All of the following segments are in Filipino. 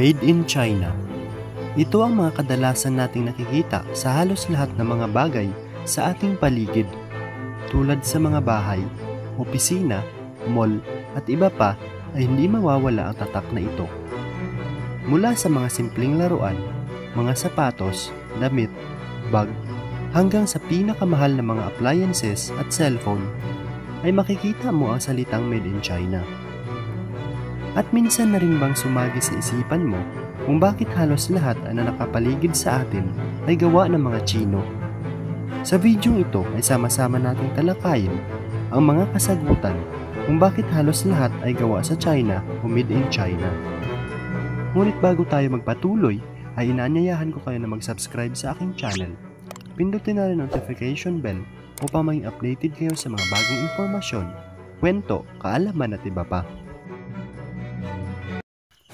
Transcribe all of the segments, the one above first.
Made in China. Ito ang mga kadalasan nating nakikita sa halos lahat ng mga bagay sa ating paligid, tulad sa mga bahay, opisina, mall at iba pa ay hindi mawawala ang tatak na ito. Mula sa mga simpleng laruan, mga sapatos, damit, bag, hanggang sa pinakamahal na mga appliances at cellphone, ay makikita mo ang salitang Made in China. At minsan na rin bang sumagi sa isipan mo kung bakit halos lahat na nakapaligid sa atin ay gawa ng mga Chino? Sa videong ito ay sama-sama nating talakayin ang mga kasagutan kung bakit halos lahat ay gawa sa China o Made in China. Ngunit bago tayo magpatuloy, ay inaanyayahan ko kayo na mag-subscribe sa aking channel. Pindutin na rin ang notification bell upang maging updated kayo sa mga bagong impormasyon, kwento, kaalaman at iba pa.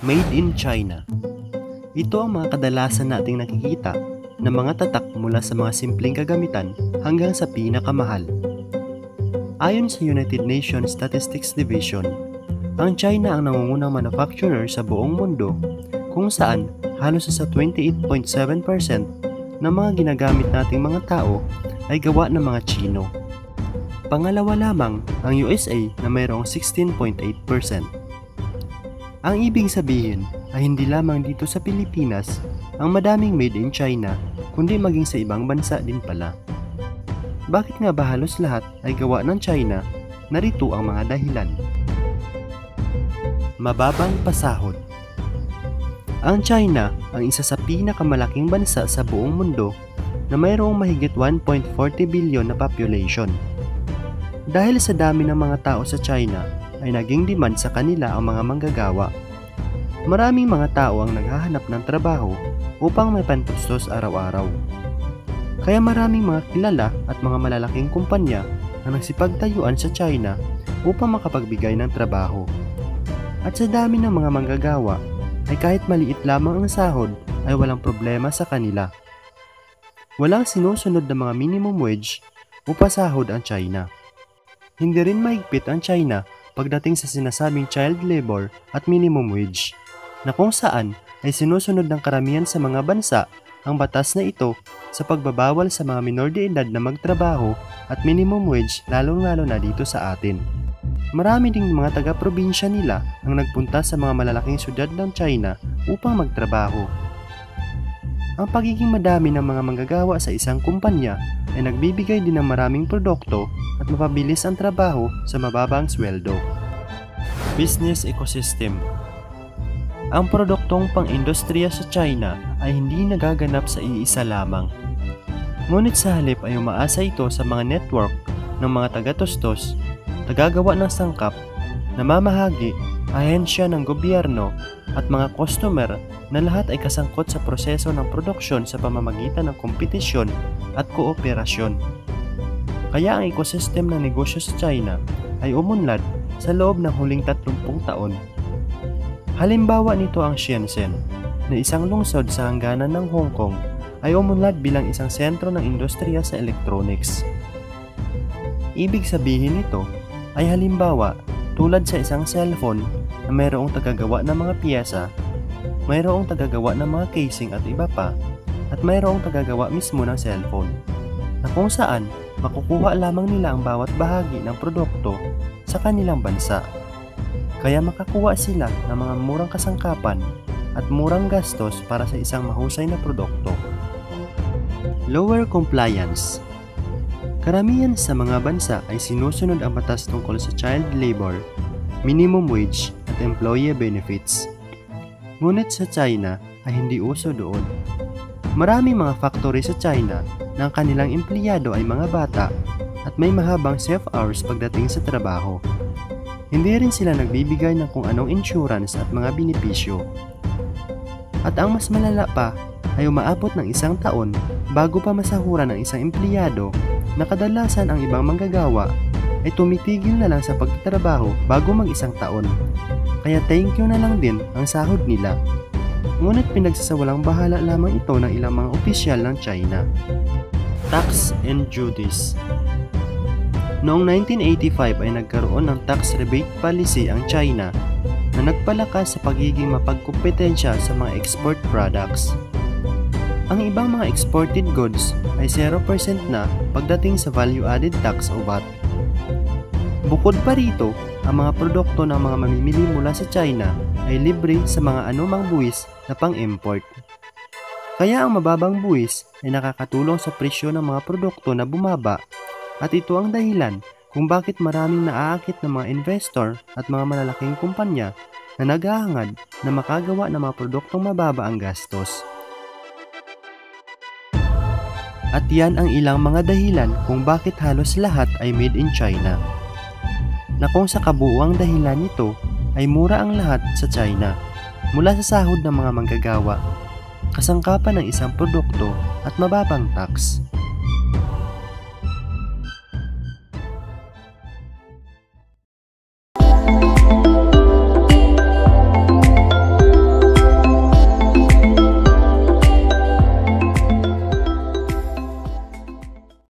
Made in China. Ito ang mga kadalasan nating nakikita na mga tatak mula sa mga simpleng kagamitan hanggang sa pinakamahal. Ayon sa United Nations Statistics Division, ang China ang nangungunang manufacturer sa buong mundo, kung saan halos sa 28.7% ng mga ginagamit nating mga tao ay gawa ng mga Chino. Pangalawa lamang ang USA na mayroong 16.8%. Ang ibig sabihin ay hindi lamang dito sa Pilipinas ang madaming made in China, kundi maging sa ibang bansa din pala. Bakit nga ba halos lahat ay gawa ng China? Narito ang mga dahilan. Mababang pasahod. Ang China ang isa sa pinakamalaking bansa sa buong mundo na mayroong mahigit 1.40 billion na population. Dahil sa dami ng mga tao sa China, ay naging demand sa kanila ang mga manggagawa. Maraming mga tao ang naghahanap ng trabaho upang may pantustos araw-araw. Kaya maraming mga kilala at mga malalaking kumpanya ang nagsipagtayuan sa China upang makapagbigay ng trabaho. At sa dami ng mga manggagawa ay kahit maliit lamang ang sahod ay walang problema sa kanila. Walang sinusunod na mga minimum wage o pasahod ang China. Hindi rin mahigpit ang China pagdating sa sinasabing child labor at minimum wage, na kung saan ay sinusunod ng karamihan sa mga bansa ang batas na ito sa pagbabawal sa mga minor de edad na magtrabaho at minimum wage, lalong-lalo na dito sa atin. Marami ding mga taga-probinsya nila ang nagpunta sa mga malalaking syudad ng China upang magtrabaho. Ang pagiging madami ng mga manggagawa sa isang kumpanya ay nagbibigay din ng maraming produkto at mapabilis ang trabaho sa mababang sweldo. Business ecosystem. Ang produktong pang-industriya sa China ay hindi nagaganap sa iisa lamang. Ngunit sa halip ay umaasa ito sa mga network ng mga taga-tustos, tagagawa ng sangkap, namamahagi, ahensya ng gobyerno at mga customer na lahat ay kasangkot sa proseso ng produksyon sa pamamagitan ng kompetisyon at kooperasyon. Kaya ang ecosystem ng negosyo sa China ay umunlad sa loob ng huling 30 taon. Halimbawa nito ang Shenzhen, na isang lungsod sa hangganan ng Hong Kong, ay umunlad bilang isang sentro ng industriya sa electronics. Ibig sabihin nito ay halimbawa tulad sa isang cellphone na mayroong tagagawa ng mga piyesa, mayroong tagagawa ng mga casing at iba pa, at mayroong tagagawa mismo ng cellphone, na kung saan makukuha lamang nila ang bawat bahagi ng produkto sa kanilang bansa. Kaya makakuha sila ng mga murang kasangkapan at murang gastos para sa isang mahusay na produkto. Lower compliance. Karamihan sa mga bansa ay sinusunod ang batas tungkol sa child labor, minimum wage at employee benefits. Ngunit sa China ay hindi uso doon. Maraming mga factory sa China na ang kanilang empleyado ay mga bata at may mahabang safe hours pagdating sa trabaho. Hindi rin sila nagbibigay ng kung anong insurance at mga benepisyo. At ang mas malala pa ay umaabot ng isang taon bago pa masahuran ng isang empleyado, na kadalasan ang ibang manggagawa ay tumitigil na lang sa pagtatrabaho bago mag-isang taon. Kaya thank you na lang din ang sahod nila. Ngunit pinagsasawalang bahala lamang ito ng ilang mga opisyal ng China. Tax and Duties. Noong 1985 ay nagkaroon ng tax rebate policy ang China na nagpalakas sa pagiging mapagkumpetensya sa mga export products. Ang ibang mga exported goods ay 0% na pagdating sa value-added tax o VAT. Bukod pa rito, ang mga produkto ng mga mamimili mula sa China ay libre sa mga anumang buwis na pang-import. Kaya ang mababang buwis ay nakakatulong sa presyo ng mga produkto na bumaba, at ito ang dahilan kung bakit maraming naaakit ng mga investor at mga malalaking kumpanya na naghahangad na makagawa ng mga produktong mababa ang gastos. At yan ang ilang mga dahilan kung bakit halos lahat ay made in China. Na kung sa kabuuang dahilan nito ay mura ang lahat sa China mula sa sahod ng mga manggagawa, kasangkapan ng isang produkto at mababang tax.